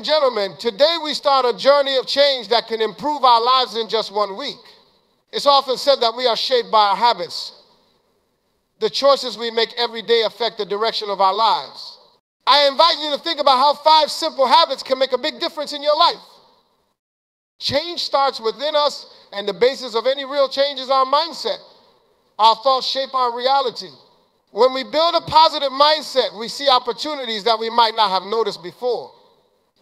and gentlemen, today we start a journey of change that can improve our lives in just 1 week. It's often said that we are shaped by our habits. The choices we make every day affect the direction of our lives. I invite you to think about how 5 simple habits can make a big difference in your life. Change starts within us, and the basis of any real change is our mindset. Our thoughts shape our reality. When we build a positive mindset, we see opportunities that we might not have noticed before.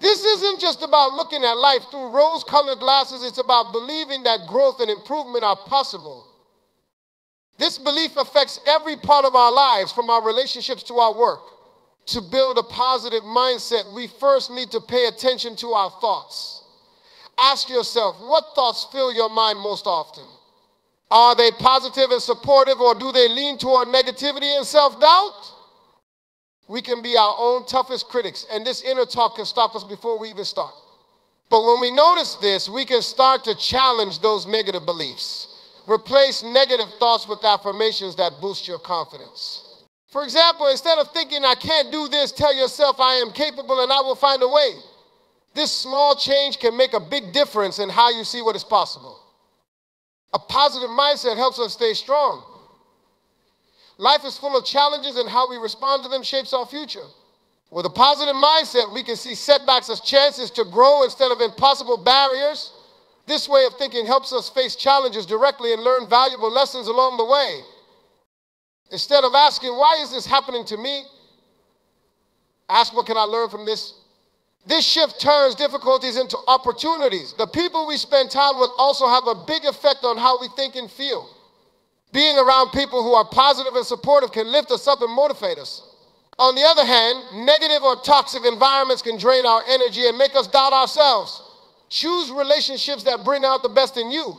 This isn't just about looking at life through rose-colored glasses. It's about believing that growth and improvement are possible. This belief affects every part of our lives, from our relationships to our work. To build a positive mindset, we first need to pay attention to our thoughts. Ask yourself, what thoughts fill your mind most often? Are they positive and supportive, or do they lean toward negativity and self-doubt? We can be our own toughest critics, and this inner talk can stop us before we even start. But when we notice this, we can start to challenge those negative beliefs. Replace negative thoughts with affirmations that boost your confidence. For example, instead of thinking, "I can't do this," tell yourself, "I am capable and I will find a way." This small change can make a big difference in how you see what is possible. A positive mindset helps us stay strong. Life is full of challenges, and how we respond to them shapes our future. With a positive mindset, we can see setbacks as chances to grow instead of impossible barriers. This way of thinking helps us face challenges directly and learn valuable lessons along the way. Instead of asking, "Why is this happening to me?" ask, "What can I learn from this?" This shift turns difficulties into opportunities. The people we spend time with also have a big effect on how we think and feel. Being around people who are positive and supportive can lift us up and motivate us. On the other hand, negative or toxic environments can drain our energy and make us doubt ourselves. Choose relationships that bring out the best in you.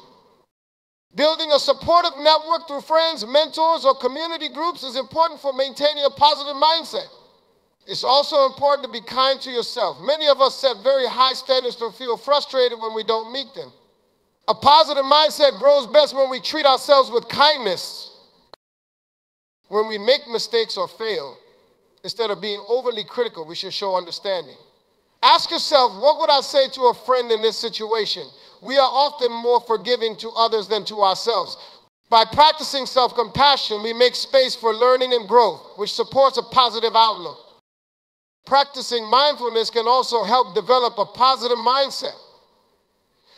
Building a supportive network through friends, mentors, or community groups is important for maintaining a positive mindset. It's also important to be kind to yourself. Many of us set very high standards and feel frustrated when we don't meet them. A positive mindset grows best when we treat ourselves with kindness. When we make mistakes or fail, instead of being overly critical, we should show understanding. Ask yourself, what would I say to a friend in this situation? We are often more forgiving to others than to ourselves. By practicing self-compassion, we make space for learning and growth, which supports a positive outlook. Practicing mindfulness can also help develop a positive mindset.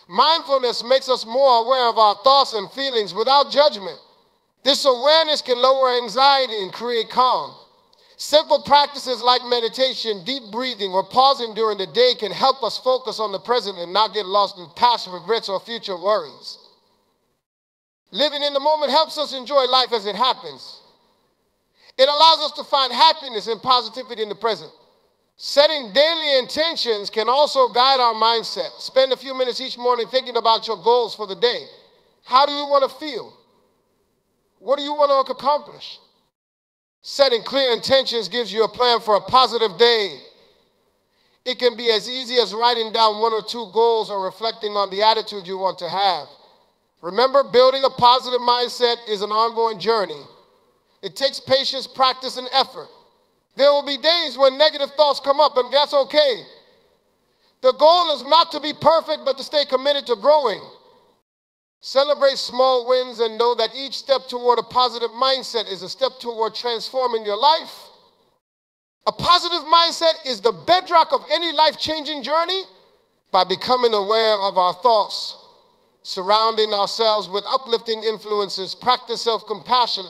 Mindfulness makes us more aware of our thoughts and feelings without judgment. This awareness can lower anxiety and create calm. Simple practices like meditation, deep breathing, or pausing during the day can help us focus on the present and not get lost in past regrets or future worries. Living in the moment helps us enjoy life as it happens. It allows us to find happiness and positivity in the present. Setting daily intentions can also guide our mindset. Spend a few minutes each morning thinking about your goals for the day. How do you want to feel? What do you want to accomplish? Setting clear intentions gives you a plan for a positive day. It can be as easy as writing down 1 or 2 goals or reflecting on the attitude you want to have. Remember, building a positive mindset is an ongoing journey. It takes patience, practice, and effort. There will be days when negative thoughts come up, and that's okay. The goal is not to be perfect, but to stay committed to growing. Celebrate small wins and know that each step toward a positive mindset is a step toward transforming your life. A positive mindset is the bedrock of any life-changing journey. By becoming aware of our thoughts, surrounding ourselves with uplifting influences, practice self-compassion,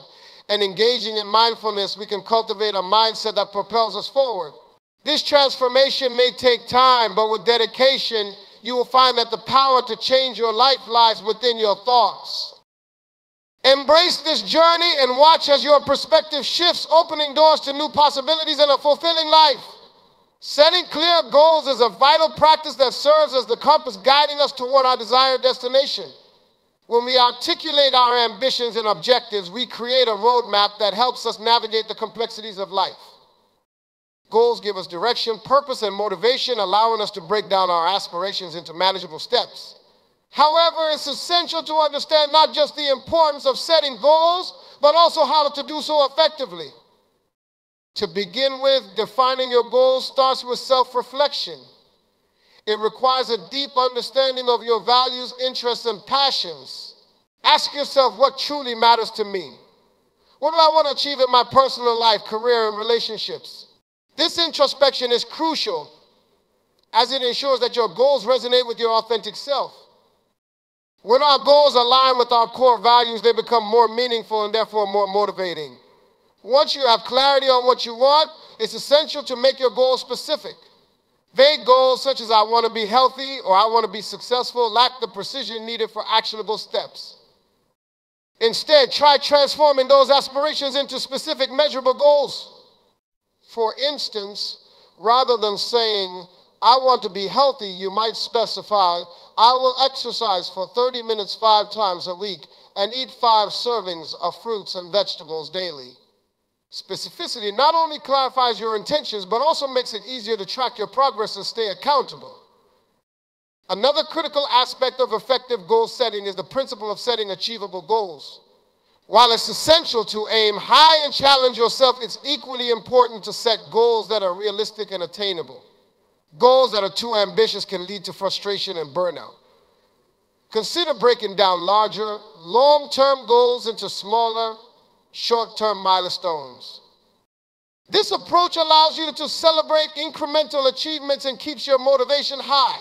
and engaging in mindfulness, we can cultivate a mindset that propels us forward. This transformation may take time, but with dedication, you will find that the power to change your life lies within your thoughts. Embrace this journey and watch as your perspective shifts, opening doors to new possibilities and a fulfilling life. Setting clear goals is a vital practice that serves as the compass guiding us toward our desired destination. When we articulate our ambitions and objectives, we create a roadmap that helps us navigate the complexities of life. Goals give us direction, purpose, and motivation, allowing us to break down our aspirations into manageable steps. However, it's essential to understand not just the importance of setting goals, but also how to do so effectively. To begin with, defining your goals starts with self-reflection. It requires a deep understanding of your values, interests, and passions. Ask yourself, what truly matters to me? What do I want to achieve in my personal life, career, and relationships? This introspection is crucial as it ensures that your goals resonate with your authentic self. When our goals align with our core values, they become more meaningful and therefore more motivating. Once you have clarity on what you want, it's essential to make your goals specific. Vague goals such as I want to be healthy or I want to be successful lack the precision needed for actionable steps. Instead, try transforming those aspirations into specific, measurable goals. For instance, rather than saying, I want to be healthy, you might specify, I will exercise for 30 minutes 5 times a week and eat 5 servings of fruits and vegetables daily. Specificity not only clarifies your intentions, but also makes it easier to track your progress and stay accountable. Another critical aspect of effective goal setting is the principle of setting achievable goals. While it's essential to aim high and challenge yourself, it's equally important to set goals that are realistic and attainable. Goals that are too ambitious can lead to frustration and burnout. Consider breaking down larger, long-term goals into smaller, short-term milestones. This approach allows you to celebrate incremental achievements and keeps your motivation high.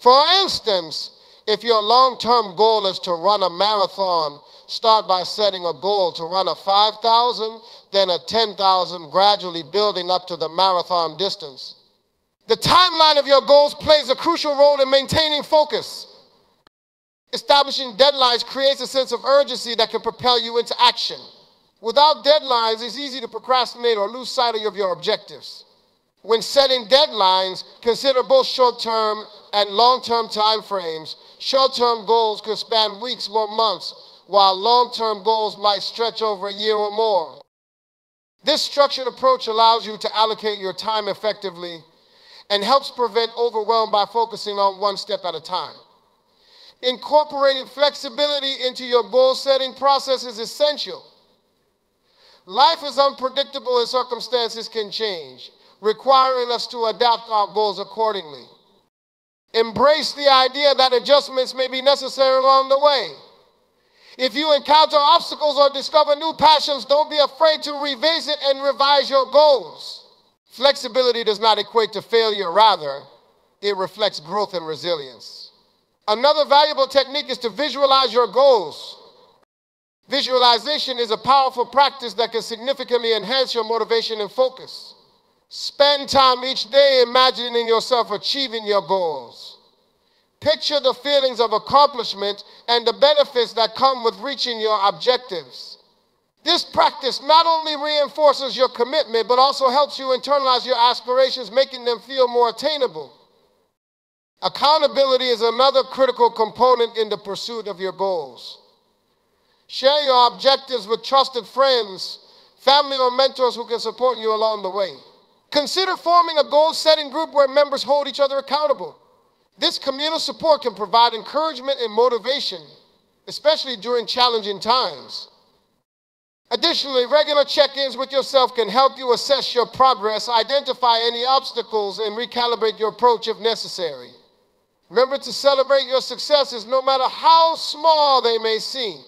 For instance, if your long-term goal is to run a marathon, start by setting a goal to run a 5,000, then a 10,000, gradually building up to the marathon distance. The timeline of your goals plays a crucial role in maintaining focus. Establishing deadlines creates a sense of urgency that can propel you into action. Without deadlines, it's easy to procrastinate or lose sight of your objectives. When setting deadlines, consider both short-term and long-term time frames. Short-term goals can span weeks or months, while long-term goals might stretch over a year or more. This structured approach allows you to allocate your time effectively and helps prevent overwhelm by focusing on one step at a time. Incorporating flexibility into your goal-setting process is essential. Life is unpredictable and circumstances can change, requiring us to adapt our goals accordingly. Embrace the idea that adjustments may be necessary along the way. If you encounter obstacles or discover new passions, don't be afraid to revisit and revise your goals. Flexibility does not equate to failure, rather, it reflects growth and resilience. Another valuable technique is to visualize your goals. Visualization is a powerful practice that can significantly enhance your motivation and focus. Spend time each day imagining yourself achieving your goals. Picture the feelings of accomplishment and the benefits that come with reaching your objectives. This practice not only reinforces your commitment, but also helps you internalize your aspirations, making them feel more attainable. Accountability is another critical component in the pursuit of your goals. Share your objectives with trusted friends, family, or mentors who can support you along the way. Consider forming a goal-setting group where members hold each other accountable. This communal support can provide encouragement and motivation, especially during challenging times. Additionally, regular check-ins with yourself can help you assess your progress, identify any obstacles, and recalibrate your approach if necessary. Remember to celebrate your successes, no matter how small they may seem.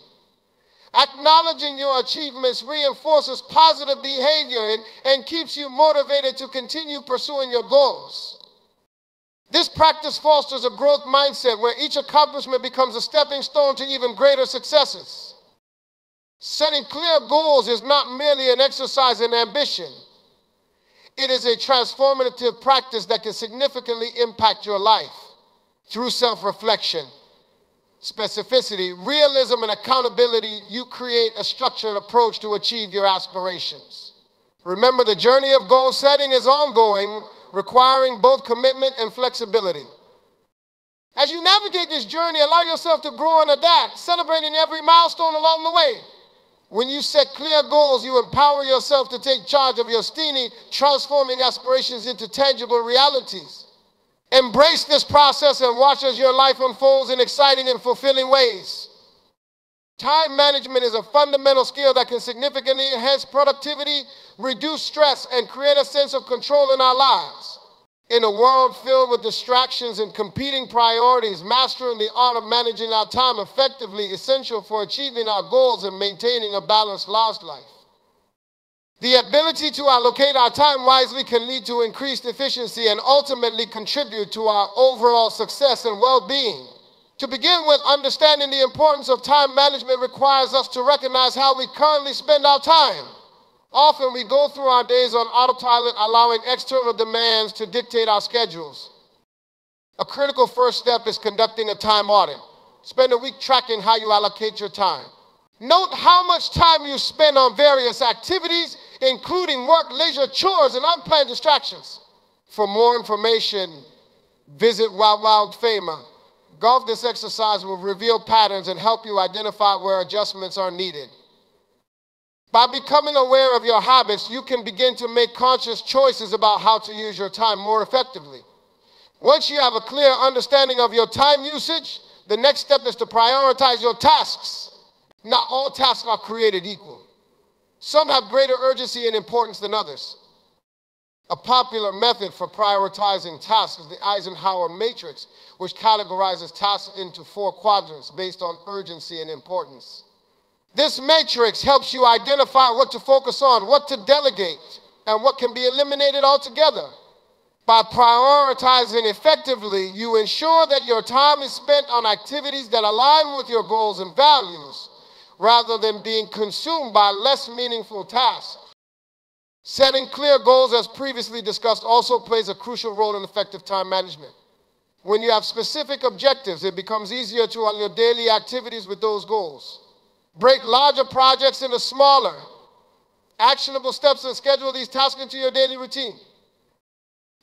Acknowledging your achievements reinforces positive behavior and keeps you motivated to continue pursuing your goals. This practice fosters a growth mindset where each accomplishment becomes a stepping stone to even greater successes. Setting clear goals is not merely an exercise in ambition. It is a transformative practice that can significantly impact your life through self-reflection, specificity, realism, and accountability. You create a structured approach to achieve your aspirations. Remember, the journey of goal setting is ongoing, requiring both commitment and flexibility. As you navigate this journey, allow yourself to grow and adapt, celebrating every milestone along the way. When you set clear goals, you empower yourself to take charge of your destiny, transforming aspirations into tangible realities. Embrace this process and watch as your life unfolds in exciting and fulfilling ways. Time management is a fundamental skill that can significantly enhance productivity, reduce stress, and create a sense of control in our lives. In a world filled with distractions and competing priorities, mastering the art of managing our time effectively is essential for achieving our goals and maintaining a balanced life. The ability to allocate our time wisely can lead to increased efficiency and ultimately contribute to our overall success and well-being. To begin with, understanding the importance of time management requires us to recognize how we currently spend our time. Often we go through our days on autopilot, allowing external demands to dictate our schedules. A critical first step is conducting a time audit. Spend a week tracking how you allocate your time. Note how much time you spend on various activities, including work, leisure, chores, and unplanned distractions. For more information, visit WildFema. Golf this exercise will reveal patterns and help you identify where adjustments are needed. By becoming aware of your habits, you can begin to make conscious choices about how to use your time more effectively. Once you have a clear understanding of your time usage, the next step is to prioritize your tasks. Not all tasks are created equal. Some have greater urgency and importance than others. A popular method for prioritizing tasks is the Eisenhower matrix, which categorizes tasks into 4 quadrants based on urgency and importance. This matrix helps you identify what to focus on, what to delegate, and what can be eliminated altogether. By prioritizing effectively, you ensure that your time is spent on activities that align with your goals and values, rather than being consumed by less meaningful tasks. Setting clear goals, as previously discussed, also plays a crucial role in effective time management. When you have specific objectives, it becomes easier to align your daily activities with those goals. Break larger projects into smaller, actionable steps and schedule these tasks into your daily routine.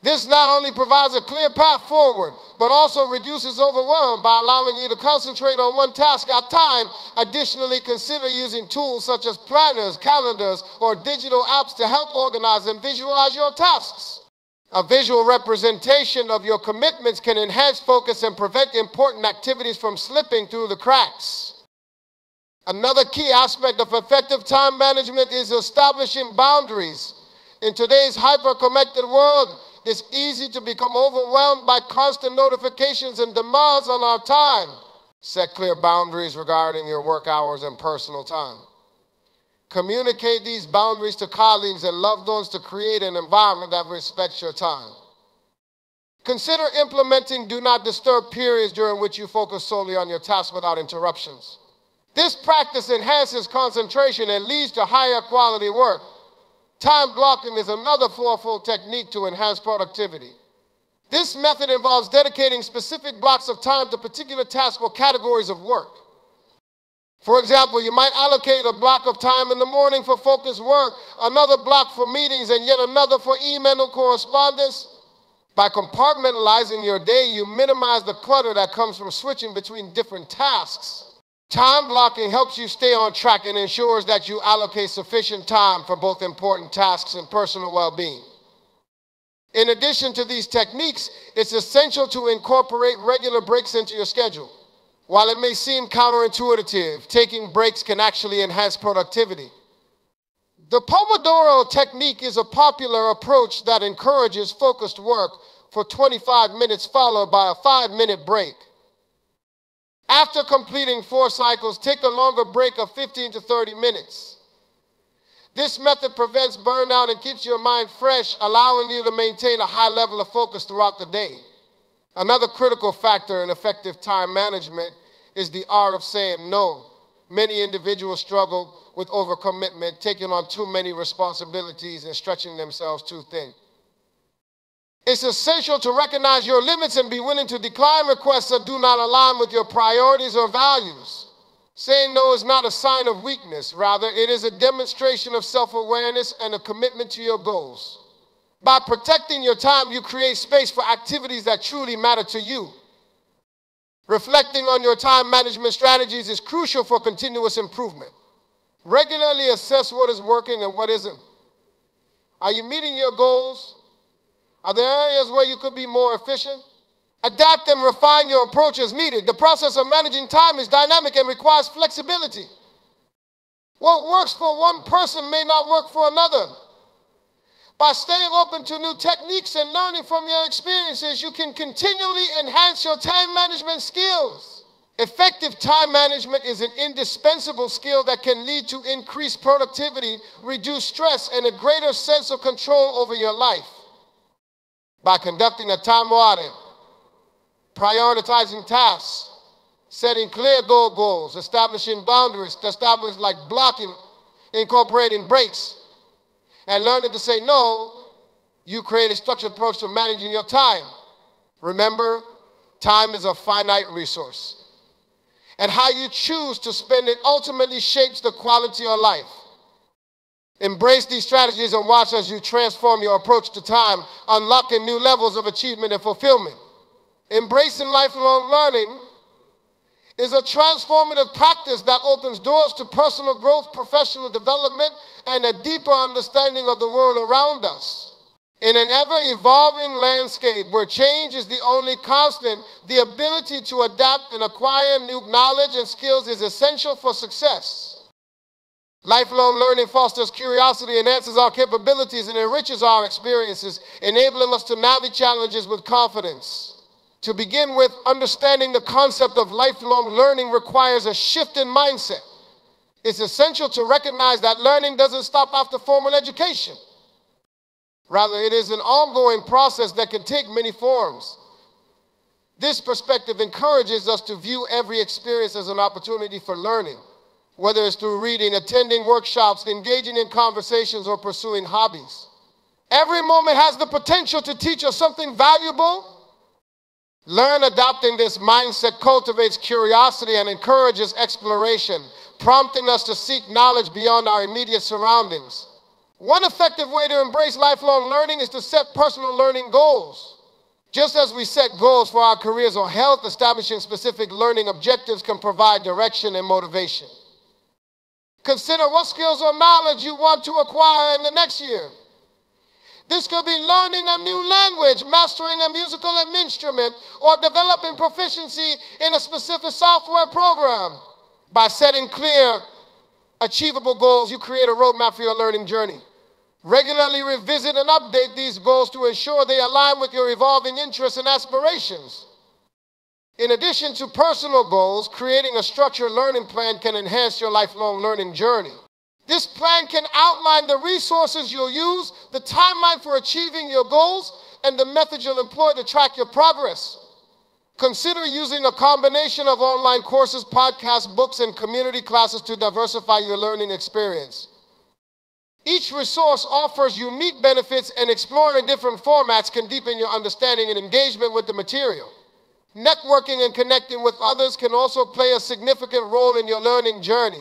This not only provides a clear path forward, but also reduces overwhelm by allowing you to concentrate on one task at a time. Additionally, consider using tools such as planners, calendars, or digital apps to help organize and visualize your tasks. A visual representation of your commitments can enhance focus and prevent important activities from slipping through the cracks. Another key aspect of effective time management is establishing boundaries. In today's hyper-connected world, it's easy to become overwhelmed by constant notifications and demands on our time. Set clear boundaries regarding your work hours and personal time. Communicate these boundaries to colleagues and loved ones to create an environment that respects your time. Consider implementing do not disturb periods during which you focus solely on your tasks without interruptions. This practice enhances concentration and leads to higher quality work. Time blocking is another fourfold technique to enhance productivity. This method involves dedicating specific blocks of time to particular tasks or categories of work. For example, you might allocate a block of time in the morning for focused work, another block for meetings, and yet another for email correspondence. By compartmentalizing your day, you minimize the clutter that comes from switching between different tasks. Time blocking helps you stay on track and ensures that you allocate sufficient time for both important tasks and personal well-being. In addition to these techniques, it's essential to incorporate regular breaks into your schedule. While it may seem counterintuitive, taking breaks can actually enhance productivity. The Pomodoro technique is a popular approach that encourages focused work for 25 minutes followed by a 5-minute break. After completing 4 cycles, take a longer break of 15 to 30 minutes. This method prevents burnout and keeps your mind fresh, allowing you to maintain a high level of focus throughout the day. Another critical factor in effective time management is the art of saying no. Many individuals struggle with overcommitment, taking on too many responsibilities and stretching themselves too thin. It's essential to recognize your limits and be willing to decline requests that do not align with your priorities or values. Saying no is not a sign of weakness. Rather, it is a demonstration of self-awareness and a commitment to your goals. By protecting your time, you create space for activities that truly matter to you. Reflecting on your time management strategies is crucial for continuous improvement. Regularly assess what is working and what isn't. Are you meeting your goals? Are there areas where you could be more efficient? Adapt and refine your approach as needed. The process of managing time is dynamic and requires flexibility. What works for one person may not work for another. By staying open to new techniques and learning from your experiences, you can continually enhance your time management skills. Effective time management is an indispensable skill that can lead to increased productivity, reduced stress, and a greater sense of control over your life. By conducting a time audit, prioritizing tasks, setting clear goals, establishing boundaries, establishing like blocking, incorporating breaks, and learning to say no, you create a structured approach to managing your time. Remember, time is a finite resource, and how you choose to spend it ultimately shapes the quality of life. Embrace these strategies and watch as you transform your approach to time, unlocking new levels of achievement and fulfillment. Embracing lifelong learning is a transformative practice that opens doors to personal growth, professional development, and a deeper understanding of the world around us. In an ever-evolving landscape where change is the only constant, the ability to adapt and acquire new knowledge and skills is essential for success. Lifelong learning fosters curiosity, enhances our capabilities, and enriches our experiences, enabling us to navigate challenges with confidence. To begin with, understanding the concept of lifelong learning requires a shift in mindset. It's essential to recognize that learning doesn't stop after formal education. Rather, it is an ongoing process that can take many forms. This perspective encourages us to view every experience as an opportunity for learning, whether it's through reading, attending workshops, engaging in conversations, or pursuing hobbies. Every moment has the potential to teach us something valuable. Adopting this mindset cultivates curiosity and encourages exploration, prompting us to seek knowledge beyond our immediate surroundings. One effective way to embrace lifelong learning is to set personal learning goals. Just as we set goals for our careers or health, establishing specific learning objectives can provide direction and motivation. Consider what skills or knowledge you want to acquire in the next year. This could be learning a new language, mastering a musical instrument, or developing proficiency in a specific software program. By setting clear, achievable goals, you create a roadmap for your learning journey. Regularly revisit and update these goals to ensure they align with your evolving interests and aspirations. In addition to personal goals, creating a structured learning plan can enhance your lifelong learning journey. This plan can outline the resources you'll use, the timeline for achieving your goals, and the methods you'll employ to track your progress. Consider using a combination of online courses, podcasts, books, and community classes to diversify your learning experience. Each resource offers unique benefits, and exploring different formats can deepen your understanding and engagement with the material. Networking and connecting with others can also play a significant role in your learning journey.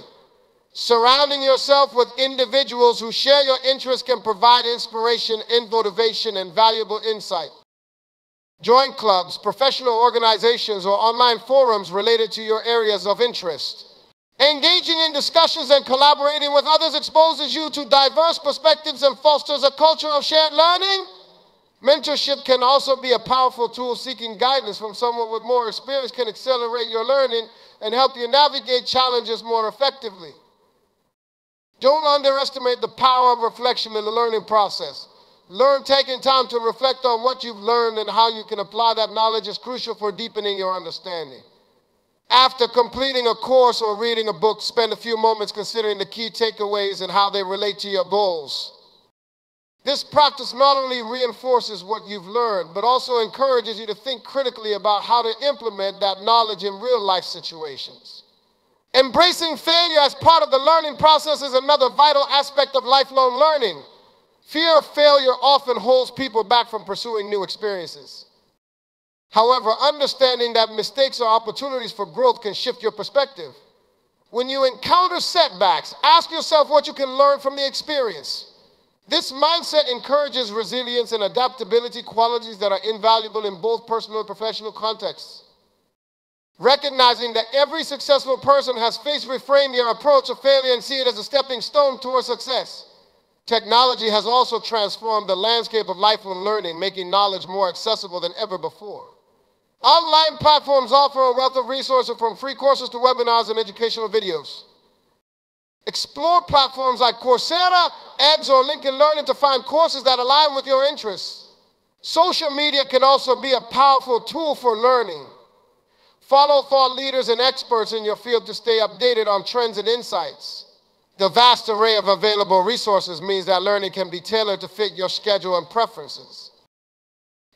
Surrounding yourself with individuals who share your interests can provide inspiration, motivation, and valuable insight. Join clubs, professional organizations, or online forums related to your areas of interest. Engaging in discussions and collaborating with others exposes you to diverse perspectives and fosters a culture of shared learning. Mentorship can also be a powerful tool. Seeking guidance from someone with more experience can accelerate your learning and help you navigate challenges more effectively. Don't underestimate the power of reflection in the learning process. Taking time to reflect on what you've learned and how you can apply that knowledge is crucial for deepening your understanding. After completing a course or reading a book, spend a few moments considering the key takeaways and how they relate to your goals. This practice not only reinforces what you've learned, but also encourages you to think critically about how to implement that knowledge in real-life situations. Embracing failure as part of the learning process is another vital aspect of lifelong learning. Fear of failure often holds people back from pursuing new experiences. However, understanding that mistakes are opportunities for growth can shift your perspective. When you encounter setbacks, ask yourself what you can learn from the experience. This mindset encourages resilience and adaptability, qualities that are invaluable in both personal and professional contexts. Recognizing that every successful person has faced reframe your approach to failure and see it as a stepping stone towards success. Technology has also transformed the landscape of lifelong learning, making knowledge more accessible than ever before. Online platforms offer a wealth of resources, from free courses to webinars and educational videos. Explore platforms like Coursera, Edge, or LinkedIn Learning to find courses that align with your interests. Social media can also be a powerful tool for learning. Follow thought leaders and experts in your field to stay updated on trends and insights. The vast array of available resources means that learning can be tailored to fit your schedule and preferences.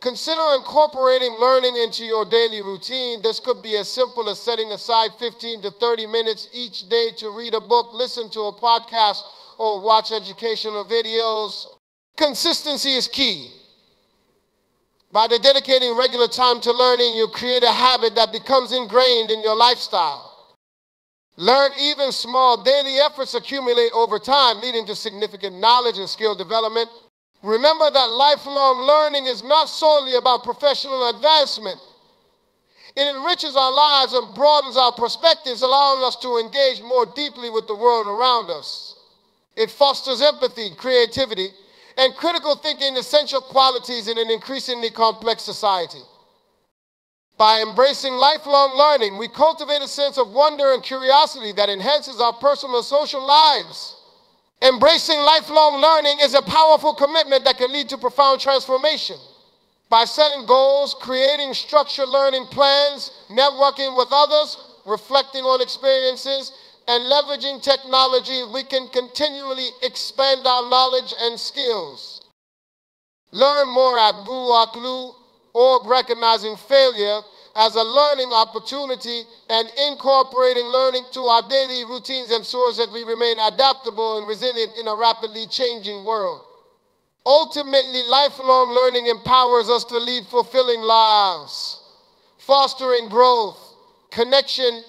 Consider incorporating learning into your daily routine. This could be as simple as setting aside 15 to 30 minutes each day to read a book, listen to a podcast, or watch educational videos. Consistency is key. By dedicating regular time to learning, you create a habit that becomes ingrained in your lifestyle. Learn even small daily efforts accumulate over time, leading to significant knowledge and skill development. Remember that lifelong learning is not solely about professional advancement. It enriches our lives and broadens our perspectives, allowing us to engage more deeply with the world around us. It fosters empathy, creativity, and critical thinking, essential qualities in an increasingly complex society. By embracing lifelong learning, we cultivate a sense of wonder and curiosity that enhances our personal and social lives. Embracing lifelong learning is a powerful commitment that can lead to profound transformation. By setting goals, creating structured learning plans, networking with others, reflecting on experiences, and leveraging technology, we can continually expand our knowledge and skills. Learn more at BUACLU.org, recognizing failure as a learning opportunity and incorporating learning to our daily routines ensures that we remain adaptable and resilient in a rapidly changing world. Ultimately, lifelong learning empowers us to lead fulfilling lives, fostering growth, connection,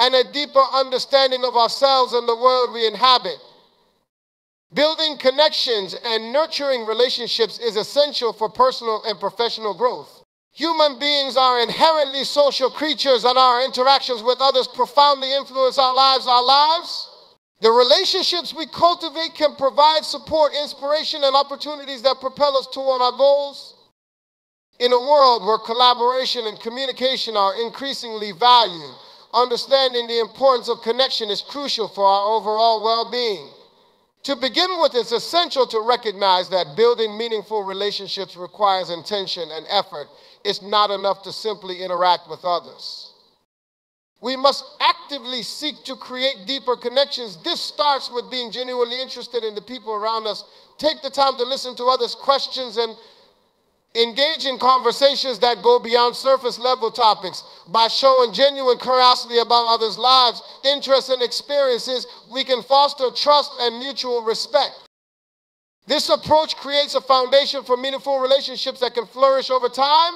and a deeper understanding of ourselves and the world we inhabit. Building connections and nurturing relationships is essential for personal and professional growth. Human beings are inherently social creatures, and our interactions with others profoundly influence our lives. The relationships we cultivate can provide support, inspiration, and opportunities that propel us toward our goals. In a world where collaboration and communication are increasingly valued, understanding the importance of connection is crucial for our overall well-being. To begin with, it's essential to recognize that building meaningful relationships requires intention and effort. It's not enough to simply interact with others. We must actively seek to create deeper connections. This starts with being genuinely interested in the people around us. Take the time to listen to others' questions and engage in conversations that go beyond surface-level topics. By showing genuine curiosity about others' lives, interests, and experiences, we can foster trust and mutual respect. This approach creates a foundation for meaningful relationships that can flourish over time.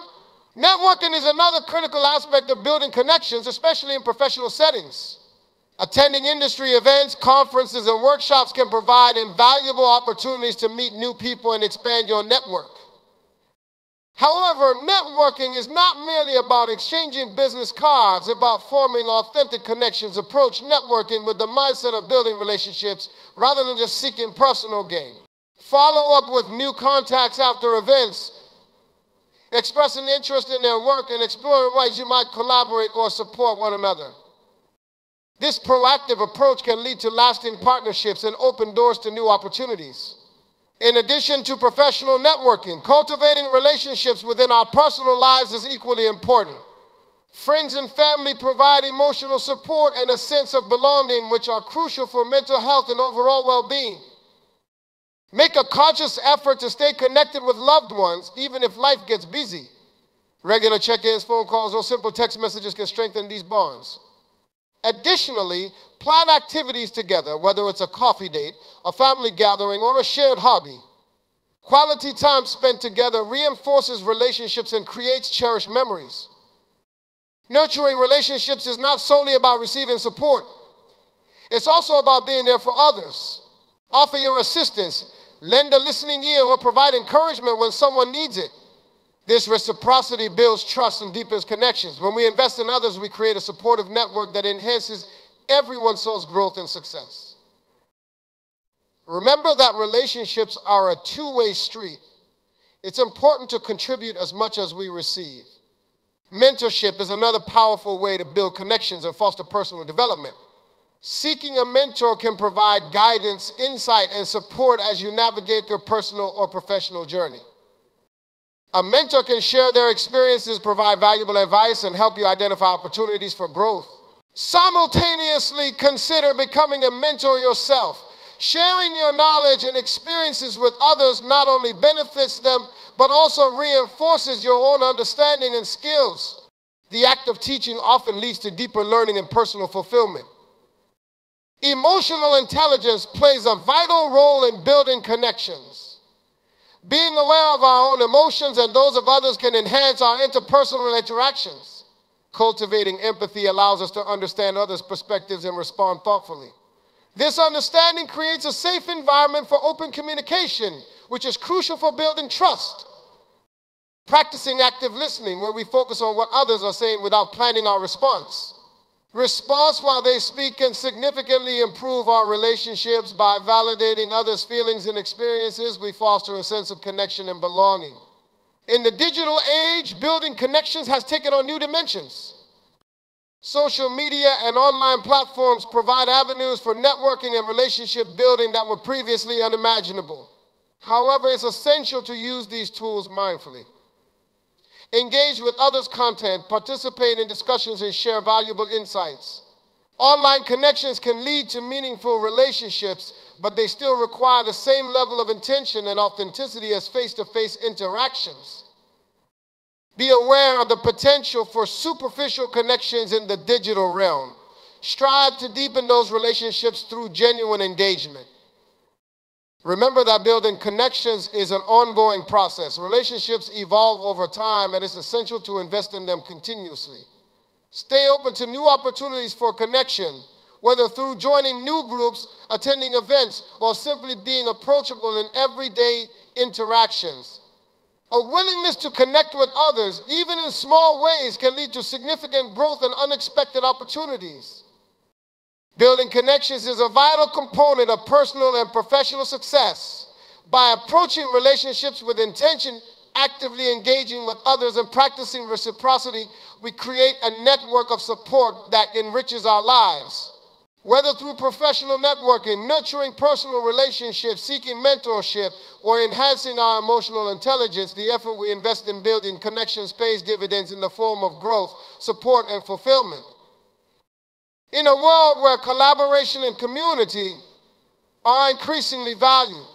Networking is another critical aspect of building connections, especially in professional settings. Attending industry events, conferences, and workshops can provide invaluable opportunities to meet new people and expand your network. However, networking is not merely about exchanging business cards, it's about forming authentic connections. Approach networking with the mindset of building relationships rather than just seeking personal gain. Follow up with new contacts after events, expressing interest in their work and exploring ways you might collaborate or support one another. This proactive approach can lead to lasting partnerships and open doors to new opportunities. In addition to professional networking, cultivating relationships within our personal lives is equally important. Friends and family provide emotional support and a sense of belonging, which are crucial for mental health and overall well-being. Make a conscious effort to stay connected with loved ones, even if life gets busy. Regular check-ins, phone calls, or simple text messages can strengthen these bonds. Additionally, plan activities together, whether it's a coffee date, a family gathering, or a shared hobby. Quality time spent together reinforces relationships and creates cherished memories. Nurturing relationships is not solely about receiving support. It's also about being there for others. Offer your assistance, lend a listening ear, or provide encouragement when someone needs it. This reciprocity builds trust and deepens connections. When we invest in others, we create a supportive network that enhances everyone's soul's growth and success. Remember that relationships are a two-way street. It's important to contribute as much as we receive. Mentorship is another powerful way to build connections and foster personal development. Seeking a mentor can provide guidance, insight, and support as you navigate your personal or professional journey. A mentor can share their experiences, provide valuable advice, and help you identify opportunities for growth. Simultaneously, consider becoming a mentor yourself. Sharing your knowledge and experiences with others not only benefits them, but also reinforces your own understanding and skills. The act of teaching often leads to deeper learning and personal fulfillment. Emotional intelligence plays a vital role in building connections. Being aware of our own emotions and those of others can enhance our interpersonal interactions. Cultivating empathy allows us to understand others' perspectives and respond thoughtfully. This understanding creates a safe environment for open communication, which is crucial for building trust. Practicing active listening, where we focus on what others are saying without planning our response. Response while they speak can significantly improve our relationships by validating others' feelings and experiences. We foster a sense of connection and belonging. In the digital age, building connections has taken on new dimensions. Social media and online platforms provide avenues for networking and relationship building that were previously unimaginable. However, it's essential to use these tools mindfully. Engage with others' content, participate in discussions, and share valuable insights. Online connections can lead to meaningful relationships, but they still require the same level of intention and authenticity as face-to-face interactions. Be aware of the potential for superficial connections in the digital realm. Strive to deepen those relationships through genuine engagement. Remember that building connections is an ongoing process. Relationships evolve over time, and it's essential to invest in them continuously. Stay open to new opportunities for connection, whether through joining new groups, attending events, or simply being approachable in everyday interactions. A willingness to connect with others, even in small ways, can lead to significant growth and unexpected opportunities. Building connections is a vital component of personal and professional success. By approaching relationships with intention, actively engaging with others, and practicing reciprocity, we create a network of support that enriches our lives. Whether through professional networking, nurturing personal relationships, seeking mentorship, or enhancing our emotional intelligence, the effort we invest in building connections pays dividends in the form of growth, support, and fulfillment. In a world where collaboration and community are increasingly valued,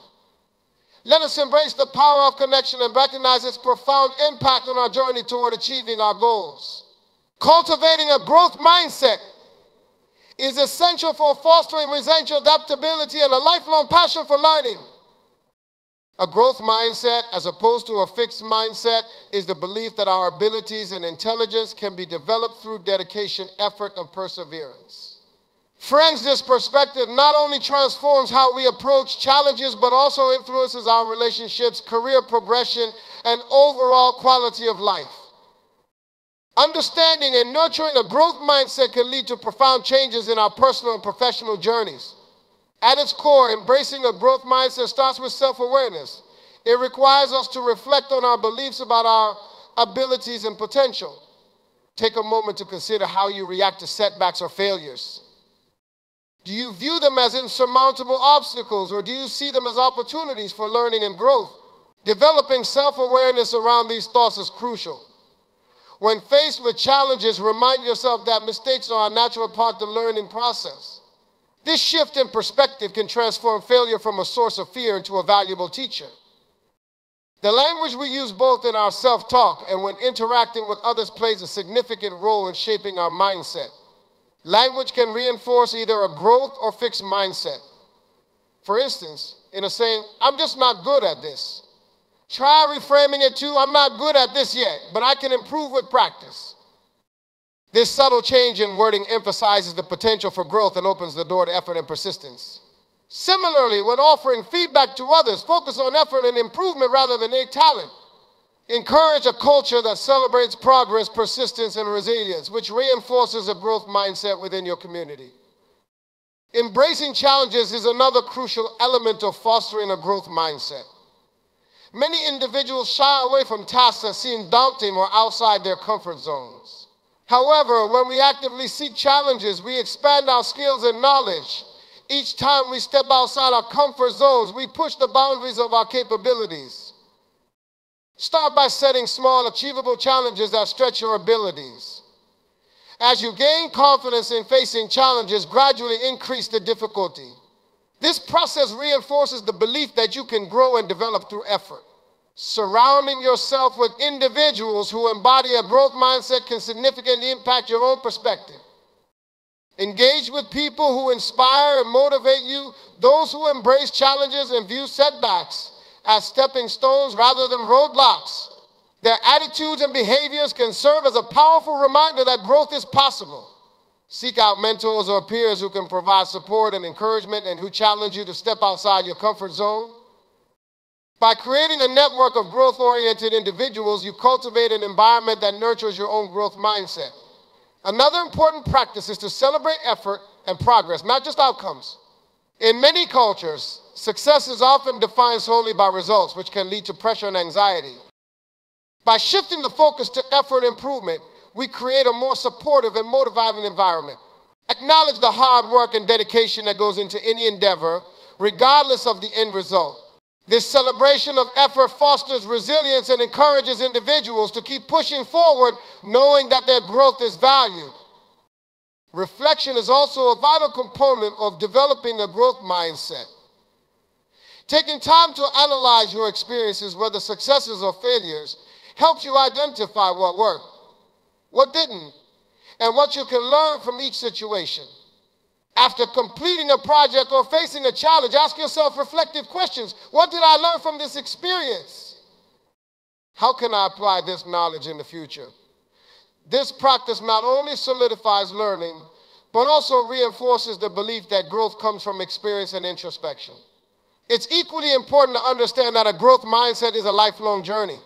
let us embrace the power of connection and recognize its profound impact on our journey toward achieving our goals. Cultivating a growth mindset is essential for fostering resilience, adaptability, and a lifelong passion for learning. A growth mindset, as opposed to a fixed mindset, is the belief that our abilities and intelligence can be developed through dedication, effort, and perseverance. Friends, this perspective not only transforms how we approach challenges, but also influences our relationships, career progression, and overall quality of life. Understanding and nurturing a growth mindset can lead to profound changes in our personal and professional journeys. At its core, embracing a growth mindset starts with self-awareness. It requires us to reflect on our beliefs about our abilities and potential. Take a moment to consider how you react to setbacks or failures. Do you view them as insurmountable obstacles, or do you see them as opportunities for learning and growth? Developing self-awareness around these thoughts is crucial. When faced with challenges, remind yourself that mistakes are a natural part of the learning process. This shift in perspective can transform failure from a source of fear into a valuable teacher. The language we use both in our self-talk and when interacting with others plays a significant role in shaping our mindset. Language can reinforce either a growth or fixed mindset. For instance, in a saying, "I'm just not good at this." Try reframing it to, "I'm not good at this yet, but I can improve with practice." This subtle change in wording emphasizes the potential for growth and opens the door to effort and persistence. Similarly, when offering feedback to others, focus on effort and improvement rather than innate talent. Encourage a culture that celebrates progress, persistence, and resilience, which reinforces a growth mindset within your community. Embracing challenges is another crucial element of fostering a growth mindset. Many individuals shy away from tasks that seem daunting or outside their comfort zones. However, when we actively seek challenges, we expand our skills and knowledge. Each time we step outside our comfort zones, we push the boundaries of our capabilities. Start by setting small, achievable challenges that stretch your abilities. As you gain confidence in facing challenges, gradually increase the difficulty. This process reinforces the belief that you can grow and develop through effort. Surrounding yourself with individuals who embody a growth mindset can significantly impact your own perspective. Engage with people who inspire and motivate you, those who embrace challenges and view setbacks as stepping stones rather than roadblocks. Their attitudes and behaviors can serve as a powerful reminder that growth is possible. Seek out mentors or peers who can provide support and encouragement and who challenge you to step outside your comfort zone. By creating a network of growth-oriented individuals, you cultivate an environment that nurtures your own growth mindset. Another important practice is to celebrate effort and progress, not just outcomes. In many cultures, success is often defined solely by results, which can lead to pressure and anxiety. By shifting the focus to effort improvement, we create a more supportive and motivating environment. Acknowledge the hard work and dedication that goes into any endeavor, regardless of the end result. This celebration of effort fosters resilience and encourages individuals to keep pushing forward, knowing that their growth is valued. Reflection is also a vital component of developing a growth mindset. Taking time to analyze your experiences, whether successes or failures, helps you identify what worked, what didn't, and what you can learn from each situation. After completing a project or facing a challenge, ask yourself reflective questions. What did I learn from this experience? How can I apply this knowledge in the future? This practice not only solidifies learning, but also reinforces the belief that growth comes from experience and introspection. It's equally important to understand that a growth mindset is a lifelong journey.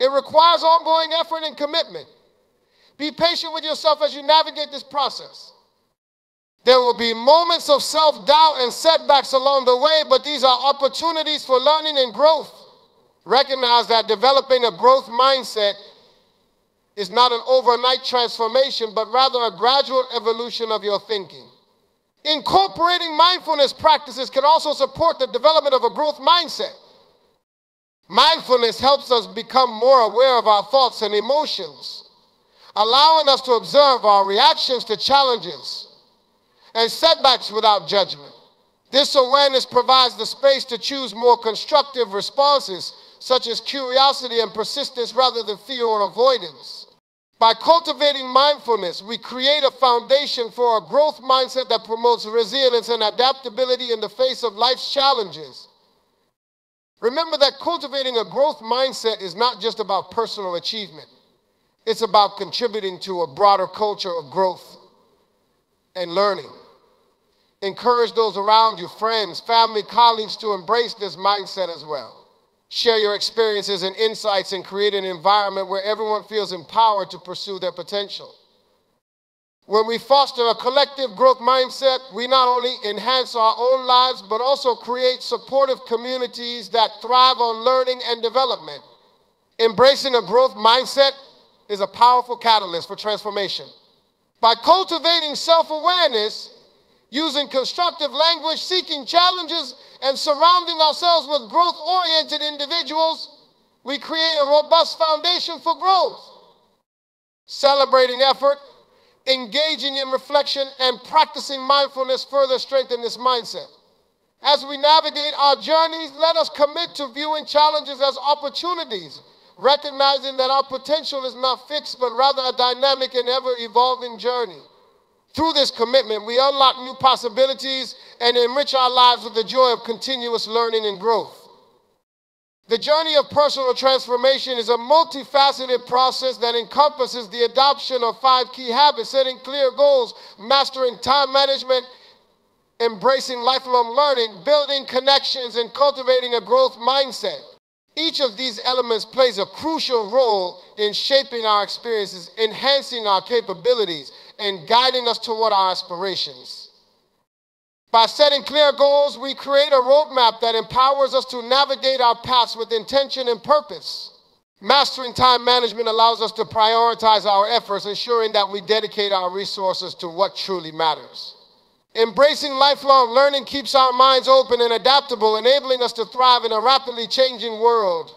It requires ongoing effort and commitment. Be patient with yourself as you navigate this process. There will be moments of self-doubt and setbacks along the way, but these are opportunities for learning and growth. Recognize that developing a growth mindset is not an overnight transformation, but rather a gradual evolution of your thinking. Incorporating mindfulness practices can also support the development of a growth mindset. Mindfulness helps us become more aware of our thoughts and emotions, allowing us to observe our reactions to challenges and setbacks without judgment. This awareness provides the space to choose more constructive responses, such as curiosity and persistence rather than fear or avoidance. By cultivating mindfulness, we create a foundation for a growth mindset that promotes resilience and adaptability in the face of life's challenges. Remember that cultivating a growth mindset is not just about personal achievement. It's about contributing to a broader culture of growth and learning. Encourage those around you, friends, family, colleagues, to embrace this mindset as well. Share your experiences and insights and create an environment where everyone feels empowered to pursue their potential. When we foster a collective growth mindset, we not only enhance our own lives, but also create supportive communities that thrive on learning and development. Embracing a growth mindset is a powerful catalyst for transformation. By cultivating self-awareness, using constructive language, seeking challenges, and surrounding ourselves with growth-oriented individuals, we create a robust foundation for growth. Celebrating effort, engaging in reflection, and practicing mindfulness further strengthen this mindset. As we navigate our journeys, let us commit to viewing challenges as opportunities, recognizing that our potential is not fixed, but rather a dynamic and ever-evolving journey. Through this commitment, we unlock new possibilities and enrich our lives with the joy of continuous learning and growth. The journey of personal transformation is a multifaceted process that encompasses the adoption of 5 key habits: setting clear goals, mastering time management, embracing lifelong learning, building connections, and cultivating a growth mindset. Each of these elements plays a crucial role in shaping our experiences, enhancing our capabilities, and guiding us toward our aspirations. By setting clear goals, we create a roadmap that empowers us to navigate our paths with intention and purpose. Mastering time management allows us to prioritize our efforts, ensuring that we dedicate our resources to what truly matters. Embracing lifelong learning keeps our minds open and adaptable, enabling us to thrive in a rapidly changing world.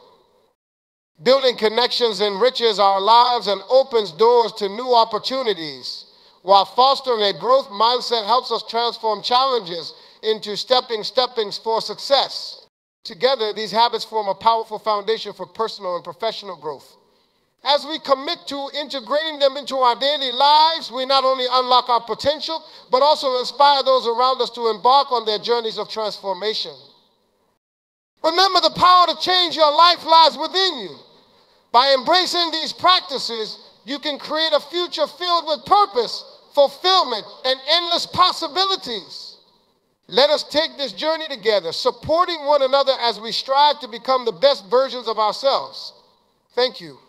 Building connections enriches our lives and opens doors to new opportunities, while fostering a growth mindset helps us transform challenges into stepping stones for success. Together, these habits form a powerful foundation for personal and professional growth. As we commit to integrating them into our daily lives, we not only unlock our potential, but also inspire those around us to embark on their journeys of transformation. Remember, the power to change your life lies within you. By embracing these practices, you can create a future filled with purpose, fulfillment, and endless possibilities. Let us take this journey together, supporting one another as we strive to become the best versions of ourselves. Thank you.